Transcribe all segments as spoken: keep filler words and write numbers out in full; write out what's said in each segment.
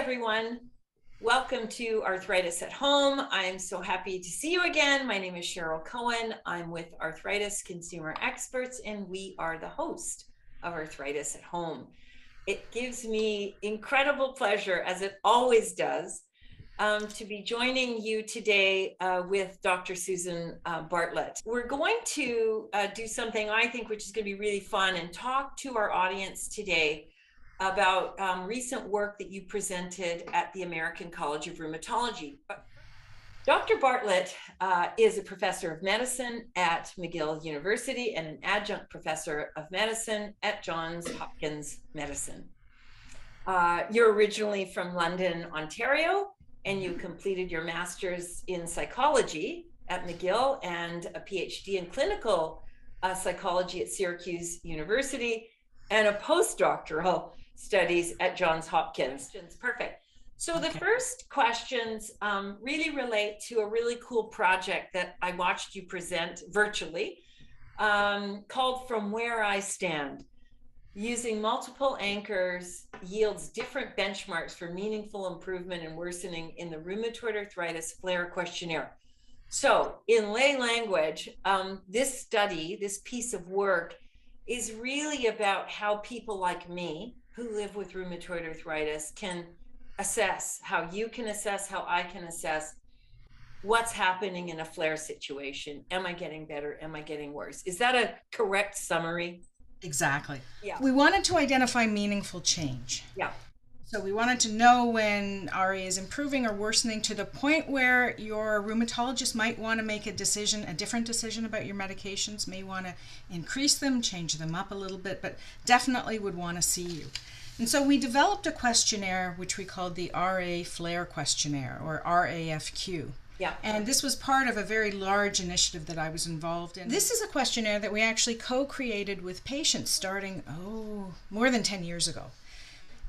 everyone. Welcome to Arthritis at Home. I'm so happy to see you again. My name is Cheryl Cohen. I'm with Arthritis Consumer Experts, and we are the host of Arthritis at Home. It gives me incredible pleasure, as it always does, um, to be joining you today uh, with Doctor Susan uh, Bartlett. We're going to uh, do something, I think, which is going to be really fun, and talk to our audience today about um, recent work that you presented at the American College of Rheumatology. Doctor Bartlett uh, is a professor of medicine at McGill University and an adjunct professor of medicine at Johns Hopkins Medicine. Uh, you're originally from London, Ontario, and you completed your master's in psychology at McGill and a PhD in clinical uh, psychology at Syracuse University and a postdoctoral studies at Johns Hopkins. Perfect. So the first questions um, really relate to a really cool project that I watched you present virtually um, called From Where I Stand. Using multiple anchors yields different benchmarks for meaningful improvement and worsening in the Rheumatoid Arthritis Flare questionnaire. So in lay language, um, this study, this piece of work is really about how people like me who live with rheumatoid arthritis can assess, how you can assess, how I can assess what's happening in a flare situation. Am I getting better? Am I getting worse? Is that a correct summary? Exactly. Yeah. We wanted to identify meaningful change. Yeah. So we wanted to know when R A is improving or worsening to the point where your rheumatologist might want to make a decision, a different decision about your medications, may want to increase them, change them up a little bit, but definitely would want to see you. And so we developed a questionnaire which we called the R A Flare questionnaire, or R A F Q. Yeah. And this was part of a very large initiative that I was involved in. This is a questionnaire that we actually co-created with patients starting, oh, more than ten years ago.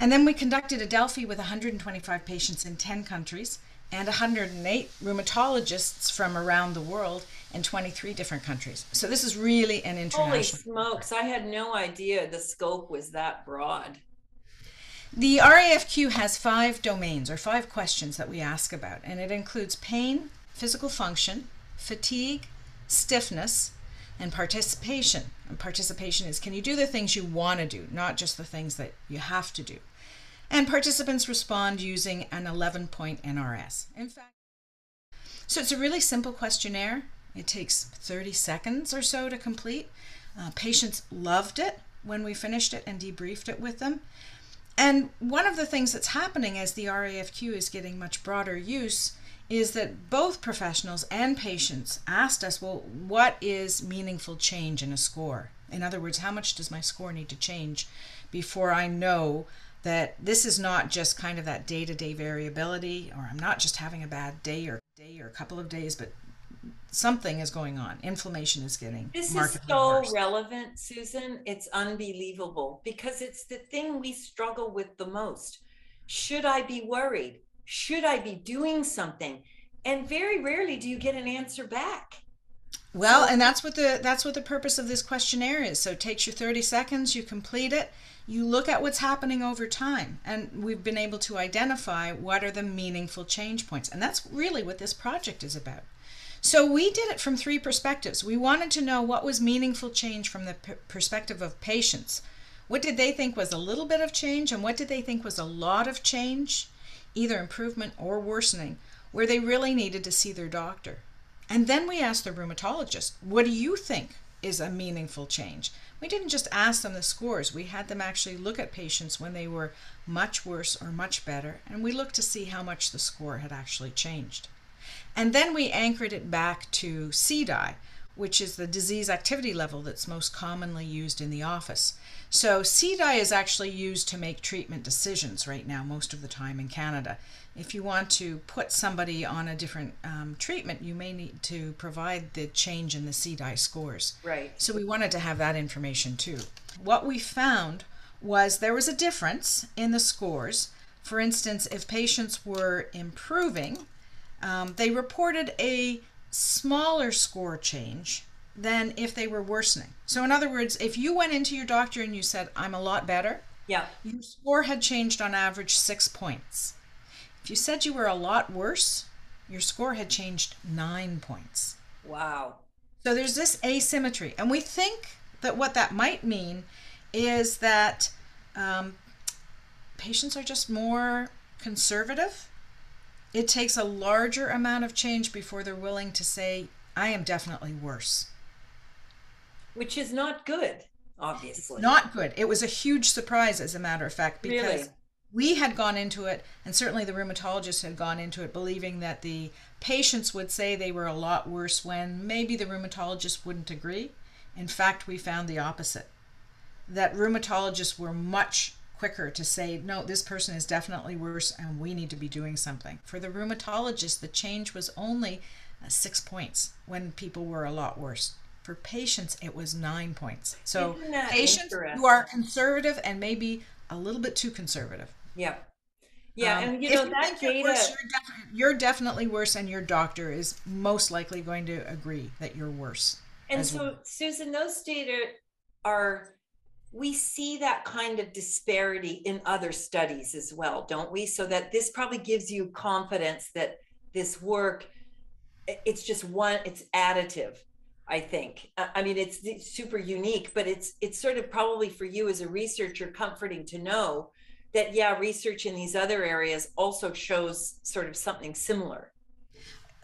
And then we conducted a Delphi with one hundred twenty-five patients in ten countries and one hundred eight rheumatologists from around the world in twenty-three different countries. So this is really an international. Holy smokes, I had no idea the scope was that broad. The R A F Q has five domains or five questions that we ask about, and it includes pain, physical function, fatigue, stiffness, and participation. And participation is, can you do the things you want to do, not just the things that you have to do? And participants respond using an eleven point N R S. In fact, so it's a really simple questionnaire. It takes thirty seconds or so to complete. Uh, patients loved it when we finished it and debriefed it with them. And one of the things that's happening as the R A F Q is getting much broader use is that both professionals and patients asked us, well, what is meaningful change in a score? In other words, how much does my score need to change before I know that this is not just kind of that day-to-day variability, or I'm not just having a bad day or day or a couple of days, but something is going on. Inflammation is getting This is so worse. relevant, Susan. It's unbelievable because it's the thing we struggle with the most. Should I be worried? Should I be doing something? And very rarely do you get an answer back. Well, so, and that's what the that's what the purpose of this questionnaire is. So it takes you thirty seconds, you complete it, you look at what's happening over time, and we've been able to identify what are the meaningful change points. And that's really what this project is about. So we did it from three perspectives. We wanted to know what was meaningful change from the perspective of patients. What did they think was a little bit of change, and what did they think was a lot of change, either improvement or worsening, where they really needed to see their doctor. And then we asked the rheumatologist, what do you think is a meaningful change? We didn't just ask them the scores. We had them actually look at patients when they were much worse or much better, and we looked to see how much the score had actually changed. And then we anchored it back to C D I, which is the disease activity level that's most commonly used in the office. So C D I is actually used to make treatment decisions right now, most of the time in Canada. If you want to put somebody on a different um, treatment, you may need to provide the change in the C D I scores. Right. So we wanted to have that information too. What we found was there was a difference in the scores. For instance, if patients were improving, Um, they reported a smaller score change than if they were worsening. So in other words, if you went into your doctor and you said, I'm a lot better, yeah, your score had changed on average six points. If you said you were a lot worse, your score had changed nine points. Wow. So there's this asymmetry. And we think that what that might mean is that um, patients are just more conservative. It takes a larger amount of change before they're willing to say, I am definitely worse. Which is not good, obviously. It's not good. It was a huge surprise, as a matter of fact, because really? we had gone into it, and certainly the rheumatologists had gone into it, believing that the patients would say they were a lot worse when maybe the rheumatologists wouldn't agree. In fact, we found the opposite, that rheumatologists were much quicker to say, no, this person is definitely worse and we need to be doing something. For the rheumatologist, the change was only six points when people were a lot worse. For patients, it was nine points. So patients who are conservative and maybe a little bit too conservative. Yeah. Yeah, um, and you know, you that data... You're, worse, you're, def you're definitely worse, and your doctor is most likely going to agree that you're worse. And so, well. Susan, those data are... We see that kind of disparity in other studies as well, don't we? So that this probably gives you confidence that this work, it's just one, it's additive, I think. I mean, it's, it's super unique, but it's, it's sort of probably for you as a researcher comforting to know that, yeah, research in these other areas also shows sort of something similar.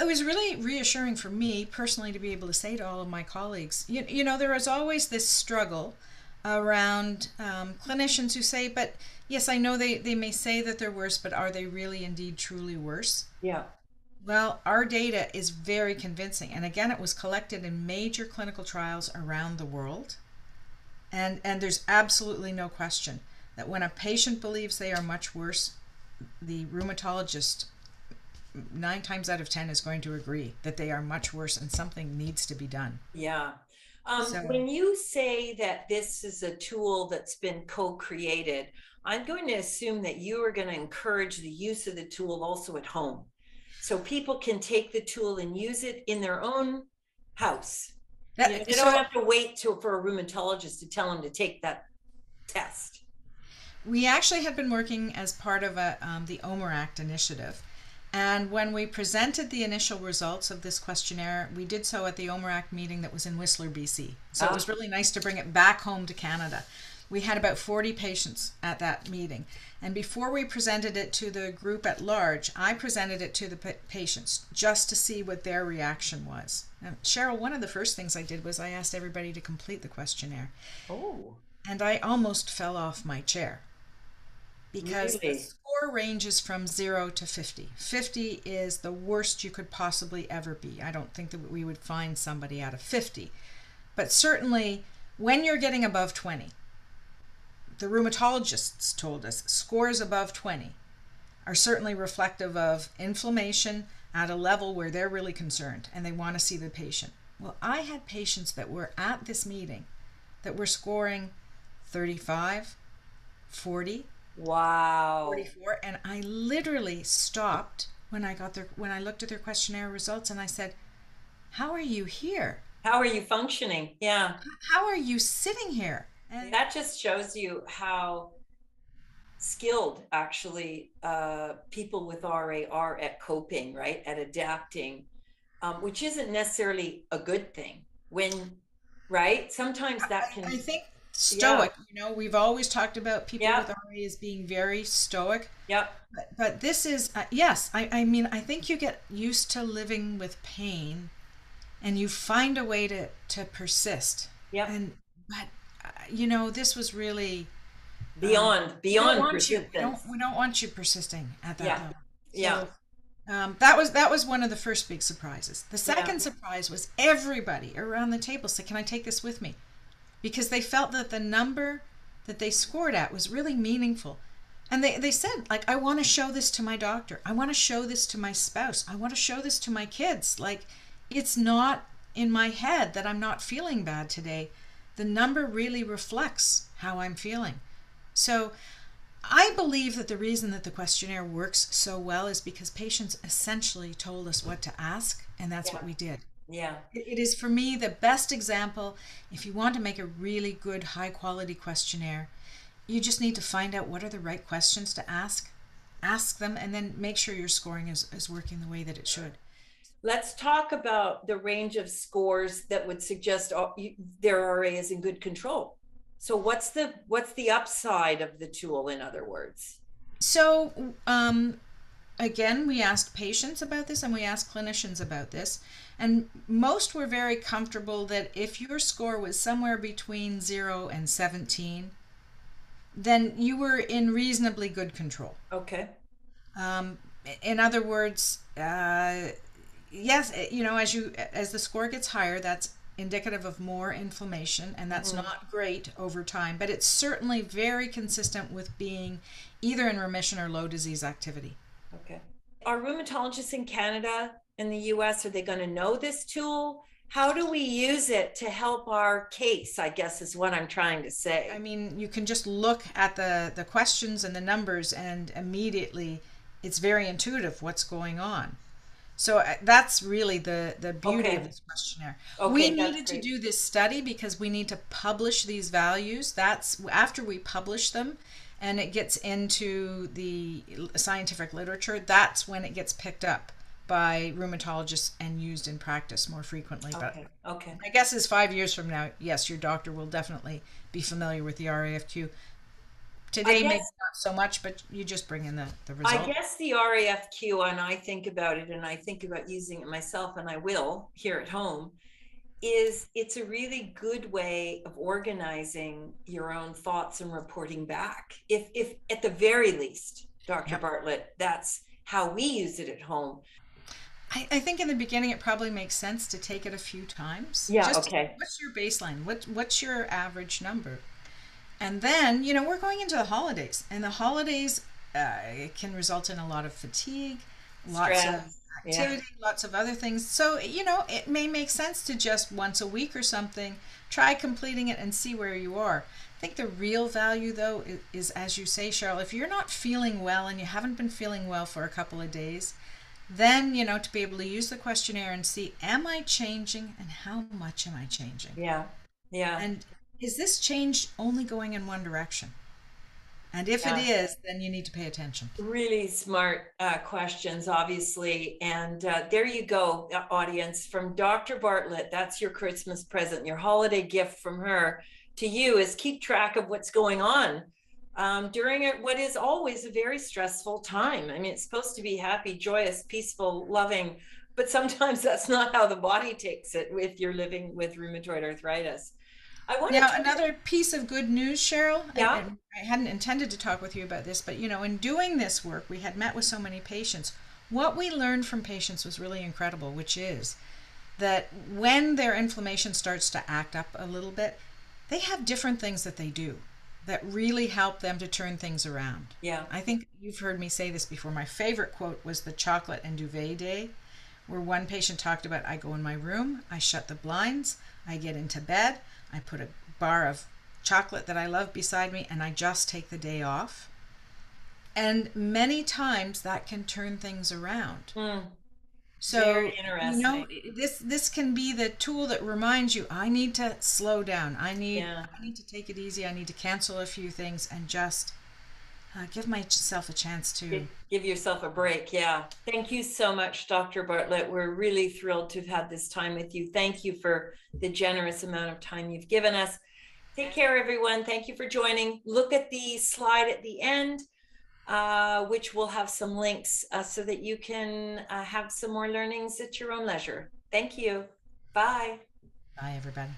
It was really reassuring for me personally to be able to say to all of my colleagues, you, you know, there is always this struggle around um, clinicians who say, but yes, I know they, they may say that they're worse, but are they really indeed truly worse? Yeah. Well, our data is very convincing. And again, it was collected in major clinical trials around the world. And, and there's absolutely no question that when a patient believes they are much worse, the rheumatologist nine times out of ten is going to agree that they are much worse and something needs to be done. Yeah. Um, so, when you say that this is a tool that's been co-created, I'm going to assume that you are going to encourage the use of the tool also at home. So people can take the tool and use it in their own house. That, you know, they so, don't have to wait till, for a rheumatologist to tell them to take that test. We actually had been working as part of a, um, the OMERACT initiative. And when we presented the initial results of this questionnaire, we did so at the OMERACT meeting that was in Whistler, B C. So oh. it was really nice to bring it back home to Canada. We had about forty patients at that meeting. And before we presented it to the group at large, I presented it to the pa patients just to see what their reaction was. Now, Cheryl, one of the first things I did was I asked everybody to complete the questionnaire. Oh. And I almost fell off my chair. Because really? The score ranges from zero to fifty. fifty is the worst you could possibly ever be. I don't think that we would find somebody out of fifty. But certainly, when you're getting above twenty, the rheumatologists told us scores above twenty are certainly reflective of inflammation at a level where they're really concerned and they want to see the patient. Well, I had patients that were at this meeting that were scoring thirty-five, forty, wow. forty-four, and I literally stopped when I got their when I looked at their questionnaire results, and I said, "How are you here? How are you functioning? Yeah. How are you sitting here?" And that just shows you how skilled actually uh, people with R A are at coping, right? At adapting, um, which isn't necessarily a good thing. When, right? Sometimes that can. I, I think. Stoic, yeah. You know, we've always talked about people yeah. with R A as being very stoic. Yep. But, but this is, uh, yes, I, I mean, I think you get used to living with pain and you find a way to, to persist. Yep. And, but, uh, you know, this was really. Beyond, um, beyond we persistence. You, we, don't, we don't want you persisting at that yeah. level. So, yeah. Um, that was that was one of the first big surprises. The second yeah. surprise was everybody around the table said, "Can I take this with me?" Because they felt that the number that they scored at was really meaningful. And they, they said, like, I want to show this to my doctor. I want to show this to my spouse. I want to show this to my kids. Like, it's not in my head that I'm not feeling bad today. The number really reflects how I'm feeling. So I believe that the reason that the questionnaire works so well is because patients essentially told us what to ask, and that's yeah. what we did. Yeah, it is for me the best example. If you want to make a really good, high quality questionnaire, you just need to find out what are the right questions to ask. ask them, and then make sure your scoring is, is working the way that it should. Let's talk about the range of scores that would suggest their R A is in good control. So what's the, what's the upside of the tool, in other words? So um, again, we asked patients about this and we asked clinicians about this. And most were very comfortable that if your score was somewhere between zero and seventeen, then you were in reasonably good control. Okay. Um, in other words, uh, yes, you know, as you as the score gets higher, that's indicative of more inflammation, and that's mm-hmm. not great over time, but it's certainly very consistent with being either in remission or low disease activity. Okay. Are rheumatologists in Canada and the U S, are they going to know this tool? How do we use it to help our case, I guess is what I'm trying to say. I mean, you can just look at the, the questions and the numbers, and immediately it's very intuitive what's going on. So that's really the, the beauty okay. of this questionnaire. Okay, we needed to do this study because we need to publish these values. That's after we publish them and it gets into the scientific literature, that's when it gets picked up by rheumatologists and used in practice more frequently. Okay. But okay. My guess is five years from now, yes, your doctor will definitely be familiar with the R A F Q. Today, guess, maybe not so much, but you just bring in the, the result. I guess the R A F Q, and I think about it, and I think about using it myself, and I will here at home, is it's a really good way of organizing your own thoughts and reporting back. If, if at the very least, Doctor Yep. Bartlett, that's how we use it at home. I think in the beginning, it probably makes sense to take it a few times. Yeah, just okay. What's your baseline? What, what's your average number? And then, you know, we're going into the holidays. And the holidays uh, it can result in a lot of fatigue, lots Stress. of activity, yeah. lots of other things. So, you know, it may make sense to just once a week or something, try completing it and see where you are. I think the real value, though, is, is as you say, Cheryl, if you're not feeling well and you haven't been feeling well for a couple of days, then, you know, to be able to use the questionnaire and see, am I changing and how much am I changing? Yeah, yeah. And is this change only going in one direction? And if yeah. it is, then you need to pay attention. Really smart uh, questions, obviously. And uh, there you go, audience, from Doctor Bartlett. That's your Christmas present, your holiday gift from her to you is keep track of what's going on Um, during it, what is always a very stressful time. I mean, it's supposed to be happy, joyous, peaceful, loving, but sometimes that's not how the body takes it if you're living with rheumatoid arthritis. I want now, to another piece of good news, Cheryl. Yeah. And, and I hadn't intended to talk with you about this, but you know, in doing this work, we had met with so many patients. What we learned from patients was really incredible, which is that when their inflammation starts to act up a little bit, they have different things that they do that really help them to turn things around. Yeah. I think you've heard me say this before. My favorite quote was the chocolate and duvet day, where one patient talked about, I go in my room, I shut the blinds, I get into bed, I put a bar of chocolate that I love beside me, and I just take the day off. And many times that can turn things around. Mm. So, you know, this this can be the tool that reminds you, I need to slow down. I need yeah. I need to take it easy. I need to cancel a few things and just uh, give myself a chance to give, give yourself a break. Yeah. Thank you so much, Doctor Bartlett. We're really thrilled to have had this time with you. Thank you for the generous amount of time you've given us. Take care, everyone. Thank you for joining. Look at the slide at the end, uh which will have some links uh, so that you can uh, have some more learnings at your own leisure. Thank you. Bye. Bye, everybody.